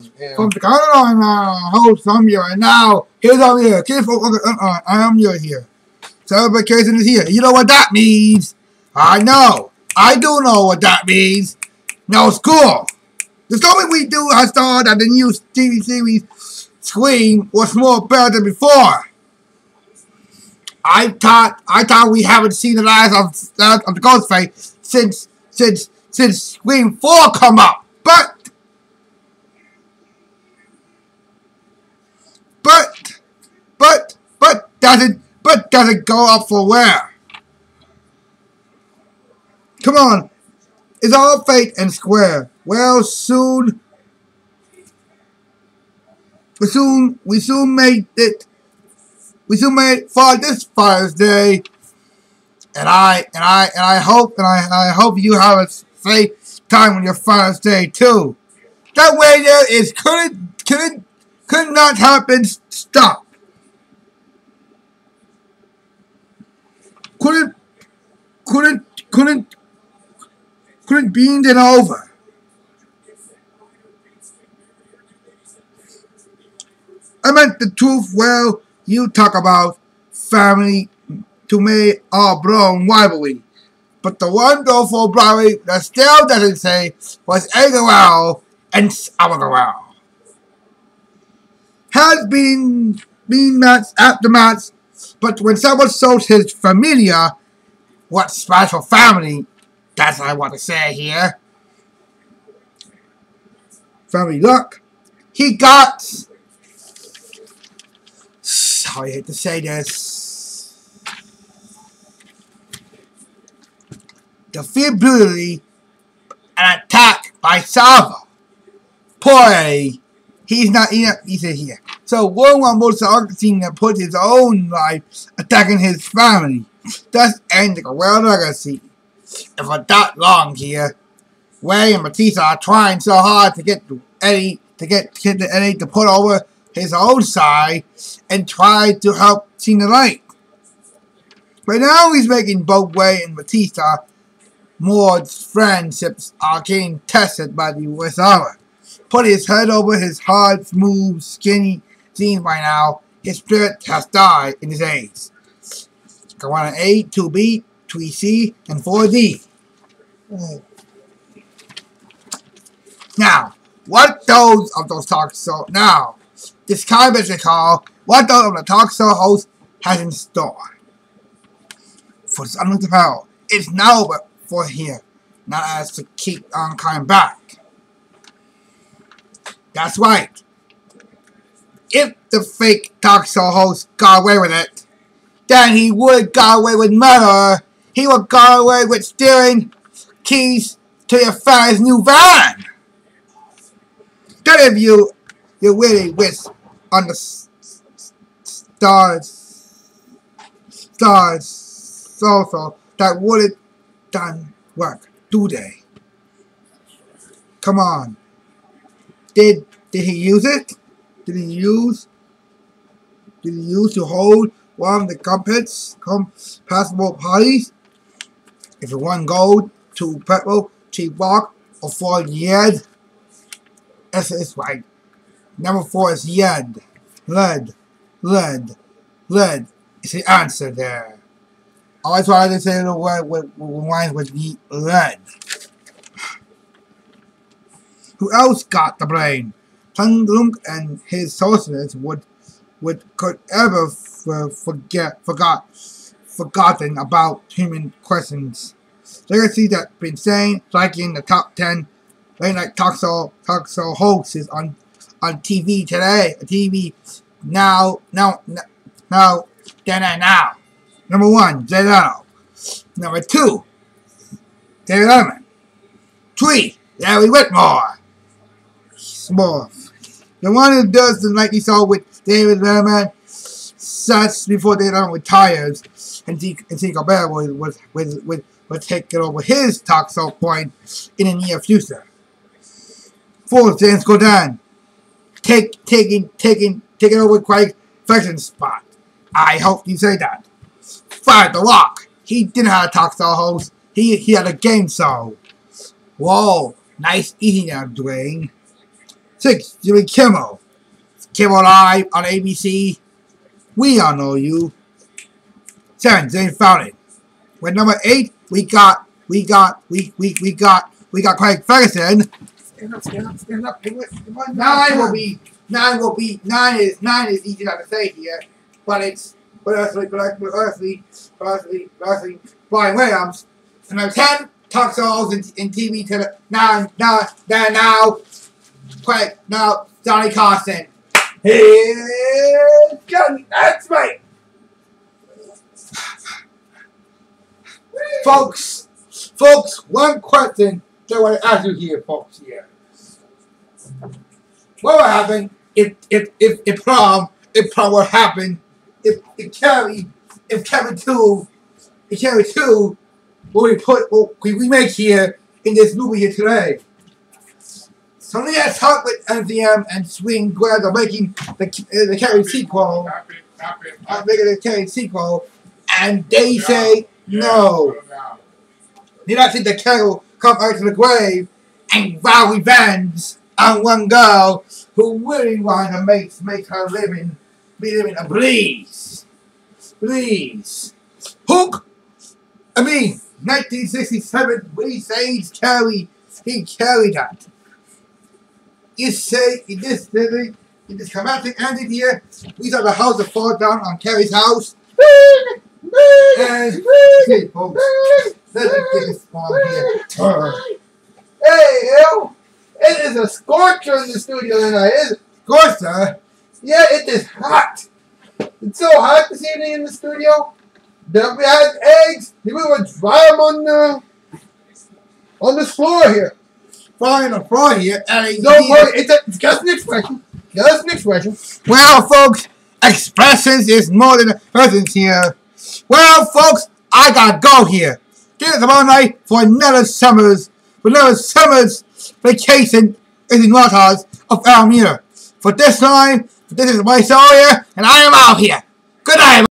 Something, I don't know, host, I'm here, and now, here's all here, I am your here. Certification is here. You know what that means? I know. I do know what that means. No school. The moment we do, I saw that the new TV series Scream was more better than before. I thought we haven't seen the last of the Ghostface since Scream 4 come up. But doesn't go up for where? Come on, it's all fake and square. Well, we soon made it. We soon made it for this Father's Day, and I hope you have a safe time on your Father's Day too. That way there is could not happen. Stop. Couldn't beamed it over. I meant the truth. Well, you talk about family to me, all blown rivalry. But the one for rivalry that still doesn't say was Agarwal and Agarwal. Has been match after match. But when someone shows his familiar, what special family, that's what I want to say here. Family luck. He got... Oh, I hate to say this. The fear brutally and attacked by Salva. Boy, he's not in it, he's in here. So, World War II that put his own life attacking his family. That's ending a world legacy. And for that long here, Ray and Batista are trying so hard to get Eddie to put over his own side and try to help Cena Light. But now he's making both Ray and Batista more friendships are getting tested by the US Army. Put his head over his hard, smooth, skinny. By now, his spirit has died in his age. Corona A, 2B, 3C, and 4D. Now, what those of those talk show now? Describe as a call what those of the talk show host has in store. For some power, it's now over for here, not as to keep on coming back. That's right. If the fake talk show host got away with it, then he would got away with murder. He would got away with stealing keys to your family's new van. That if you really wish on the stars so that wouldn't done work, do they? Come on. Did he use it? Did he use to hold one of the compatible parties? If it won gold, 2 purple, 3 block, or 4 yen? It's right. Number 4 is yen. Lead. It's the answer there. Always try to say the word with lead. Who else got the blame? Hung Lung and his sorcerers could ever forgotten about human questions. Legacy that's been saying like in the top 10 late night talk show hosts on TV today, TV now. Number 1, Jay Leno. Number 2, David Letterman. 3, Larry Whitmore. Small. The one who does the Nike show with David Letterman, such before David Letterman retires, and Cinco Bear will take it over his talk show point in the near future. 4, James Corden, taking over Craig Ferguson's spot. I hope you say that. 5, The Rock. He didn't have a talk show host. He had a game show. Whoa, nice eating out, Dwayne. 6. Jimmy Kimmel. Kimmel Live on ABC. We all know you. 7. James Fountain. With number 8, we got Craig Ferguson. Stand up. 9 is easy not to say here, but it's earthly Brian Williams. And number 10, talk shows in TV to the now Johnny Carson. Here's Johnny. That's right. Folks, one question that I want to ask you here, folks. Here, what would happen if prom would happen? If Kevin 2, what we make here in this movie here today. So let us talk with MCM and Swing Grabs are making the Kevin sequel. I'm making the Kevin sequel, and they say. No. Did not see the kettle come out to the grave and vow revenge on one girl who really wanted to make her living be living a breeze. Please. Hook 1967 we say he carried that. You say in this living in this dramatic ending here, we saw the house that fall down on Carrie's house. And hey, folks, let's get this on here. Turn. Hey, yo! It is a scorcher in the studio tonight. It is a scorcher. Yeah, it is hot. It's so hot this evening in the studio that we had eggs. We would dry them on this floor here. Frying on the floor here. Don't worry. It's just an expression. Just an expression. Well, folks, expressions is more than a person's here. Well, folks, I gotta go here. Get it tomorrow night for another summer's vacation in the north house of Elmira. For this time, this is my show here, and I am out here. Good night, everybody.